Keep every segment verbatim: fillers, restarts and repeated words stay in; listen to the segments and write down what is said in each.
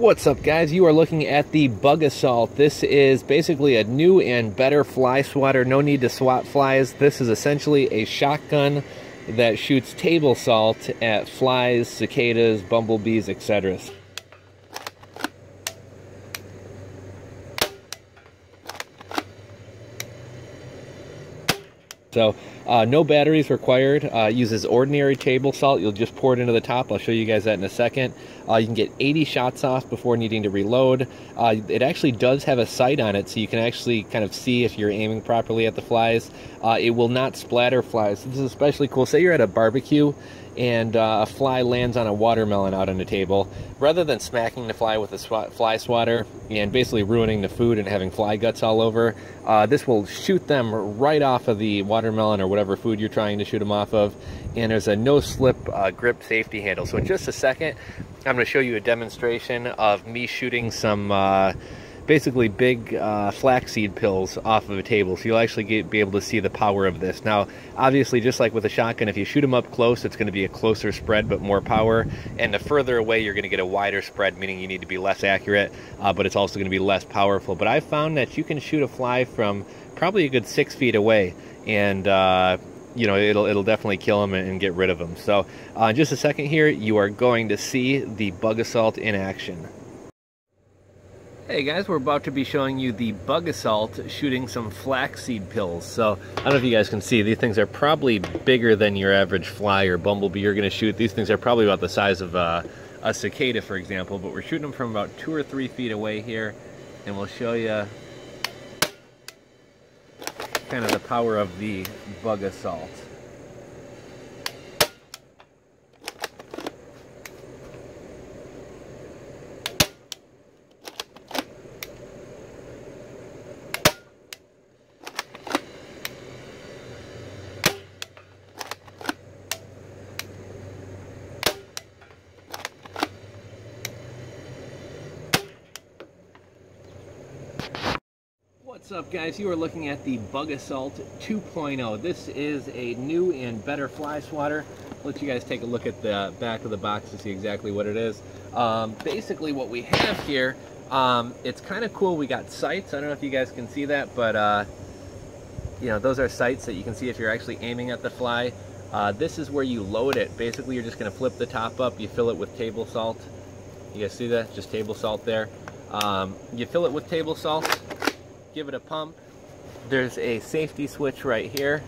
What's up, guys? You are looking at the Bug-A-Salt. This is basically a new and better fly swatter. No need to swat flies. This is essentially a shotgun that shoots table salt at flies, cicadas, bumblebees, et cetera. So uh, no batteries required, uh, uses ordinary table salt. You'll just pour it into the top. I'll show you guys that in a second. Uh, you can get eighty shots off before needing to reload. Uh, it actually does have a sight on it, so you can actually kind of see if you're aiming properly at the flies. Uh, it will not splatter flies. This is especially cool. Say you're at a barbecue and uh, a fly lands on a watermelon out on a table. Rather than smacking the fly with a swat, fly swatter and basically ruining the food and having fly guts all over, uh, this will shoot them right off of the watermelon or whatever food you're trying to shoot them off of. And there's a no-slip uh, grip safety handle. So in just a second, I'm going to show you a demonstration of me shooting some uh, basically big uh, flaxseed pills off of a table, so you'll actually get, be able to see the power of this. Now, obviously, just like with a shotgun, if you shoot them up close, it's going to be a closer spread but more power, and the further away, you're going to get a wider spread, meaning you need to be less accurate, uh, but it's also going to be less powerful. But I've found that you can shoot a fly from probably a good six feet away, and uh, you know, it'll, it'll definitely kill them and get rid of them. So uh, in just a second here, you are going to see the Bug-A-Salt in action. Hey guys, we're about to be showing you the Bug-A-Salt shooting some flaxseed pills. So, I don't know if you guys can see, these things are probably bigger than your average fly or bumblebee you're going to shoot. These things are probably about the size of uh, a cicada, for example, but we're shooting them from about two or three feet away here, and we'll show you kind of the power of the Bug-A-Salt. What's up, guys? You are looking at the Bug-A-Salt two point oh. This is a new and better fly swatter. I'll let you guys take a look at the back of the box to see exactly what it is. Um, basically what we have here, um, it's kind of cool. We got sights. I don't know if you guys can see that, but uh, you know, those are sights that you can see if you're actually aiming at the fly. Uh, this is where you load it. Basically you're just going to flip the top up. You fill it with table salt. You guys see that? Just table salt there. Um, you fill it with table salt. Give it a pump. There's a safety switch right here.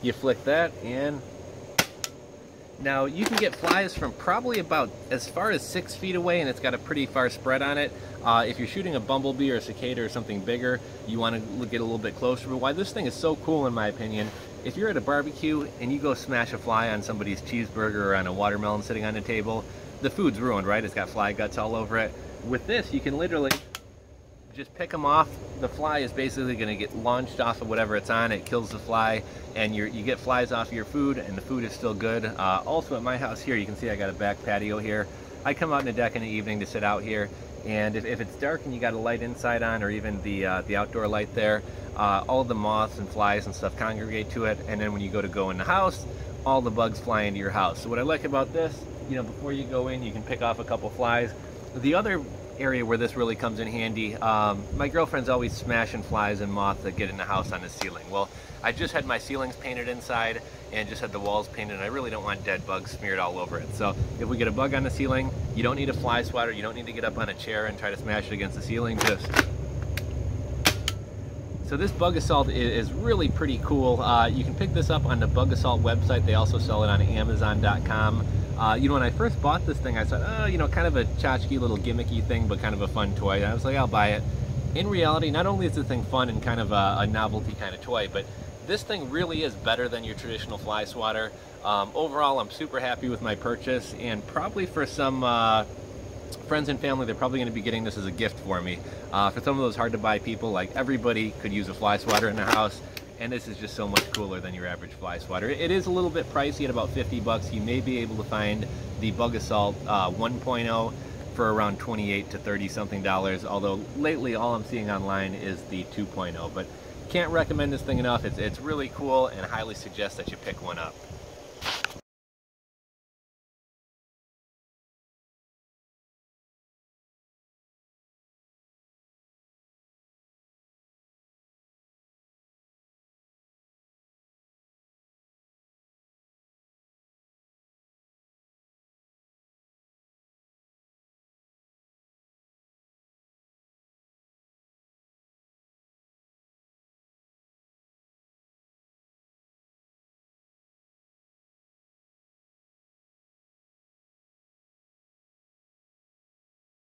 You flick that and now you can get flies from probably about as far as six feet away, and it's got a pretty far spread on it. Uh, if you're shooting a bumblebee or a cicada or something bigger, you want to get a little bit closer. But why this thing is so cool, in my opinion, if you're at a barbecue and you go smash a fly on somebody's cheeseburger or on a watermelon sitting on a table, the food's ruined, right? It's got fly guts all over it. With this, you can literally just pick them off. The fly is basically going to get launched off of whatever it's on. It kills the fly, and you're, you get flies off your food, and the food is still good. Uh, also, at my house here, you can see I got a back patio here. I come out in the deck in the evening to sit out here, and if, if it's dark and you got a light inside on, or even the uh, the outdoor light there, uh, all the moths and flies and stuff congregate to it, and then when you go to go in the house, all the bugs fly into your house. So what I like about this, you know, before you go in, you can pick off a couple flies. The other area where this really comes in handy, um, my girlfriend's always smashing flies and moths that get in the house on the ceiling. Well, I just had my ceilings painted inside and just had the walls painted, and I really don't want dead bugs smeared all over it. So if we get a bug on the ceiling, you don't need a fly swatter, you don't need to get up on a chair and try to smash it against the ceiling. Just So this Bug-A-Salt is really pretty cool. Uh, you can pick this up on the Bug-A-Salt website. They also sell it on Amazon dot com. Uh, you know, when I first bought this thing, I thought, oh, you know, kind of a tchotchke little gimmicky thing, but kind of a fun toy. And I was like, I'll buy it. In reality, not only is this thing fun and kind of a, a novelty kind of toy, but this thing really is better than your traditional fly swatter. Um, overall, I'm super happy with my purchase, and probably for some Uh, friends and family, they're probably going to be getting this as a gift for me. Uh, for some of those hard-to-buy people, like, everybody could use a fly swatter in the house, and this is just so much cooler than your average fly swatter. It is a little bit pricey at about fifty bucks. You may be able to find the Bug-A-Salt uh, one point oh for around twenty-eight to thirty something dollars, although lately all I'm seeing online is the two point oh. But can't recommend this thing enough. It's, it's really cool, and highly suggest that you pick one up.